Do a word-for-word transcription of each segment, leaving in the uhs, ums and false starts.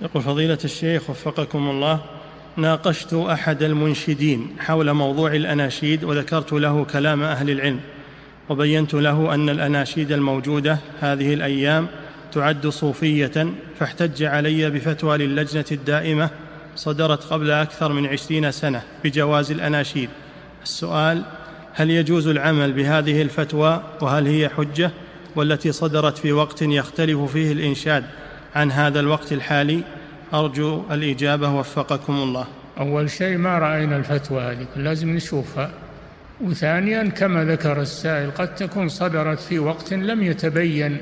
يقول فضيلة الشيخ وفقكم الله، ناقشت أحد المنشدين حول موضوع الأناشيد وذكرت له كلام أهل العلم وبينت له أن الأناشيد الموجودة هذه الأيام تعد صوفية، فاحتج علي بفتوى للجنة الدائمة صدرت قبل أكثر من عشرين سنة بجواز الأناشيد. السؤال: هل يجوز العمل بهذه الفتوى وهل هي حجة؟ والتي صدرت في وقت يختلف فيه الإنشاد عن هذا الوقت الحالي، أرجو الإجابة وفقكم الله. أول شيء ما رأينا الفتوى هذه، لازم نشوفها. وثانيا كما ذكر السائل قد تكون صدرت في وقت لم يتبين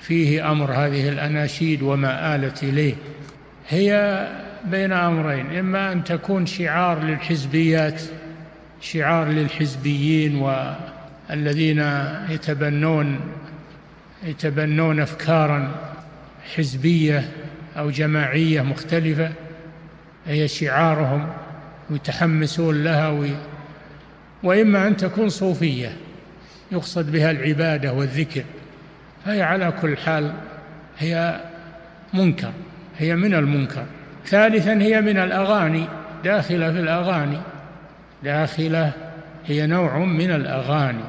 فيه أمر هذه الأناشيد وما آلت إليه. هي بين أمرين: إما أن تكون شعار للحزبيات، شعار للحزبيين والذين يتبنون يتبنون أفكاراً حزبية أو جماعية مختلفة، هي شعارهم ويتحمسون لها و... وإما أن تكون صوفية يقصد بها العبادة والذكر. هي على كل حال هي منكر، هي من المنكر. ثالثا هي من الأغاني، داخلة في الأغاني، داخلة، هي نوع من الأغاني،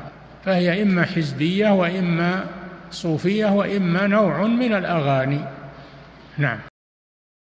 فهي إما حزبية وإما صوفية وإما نوع من الأغاني. نعم.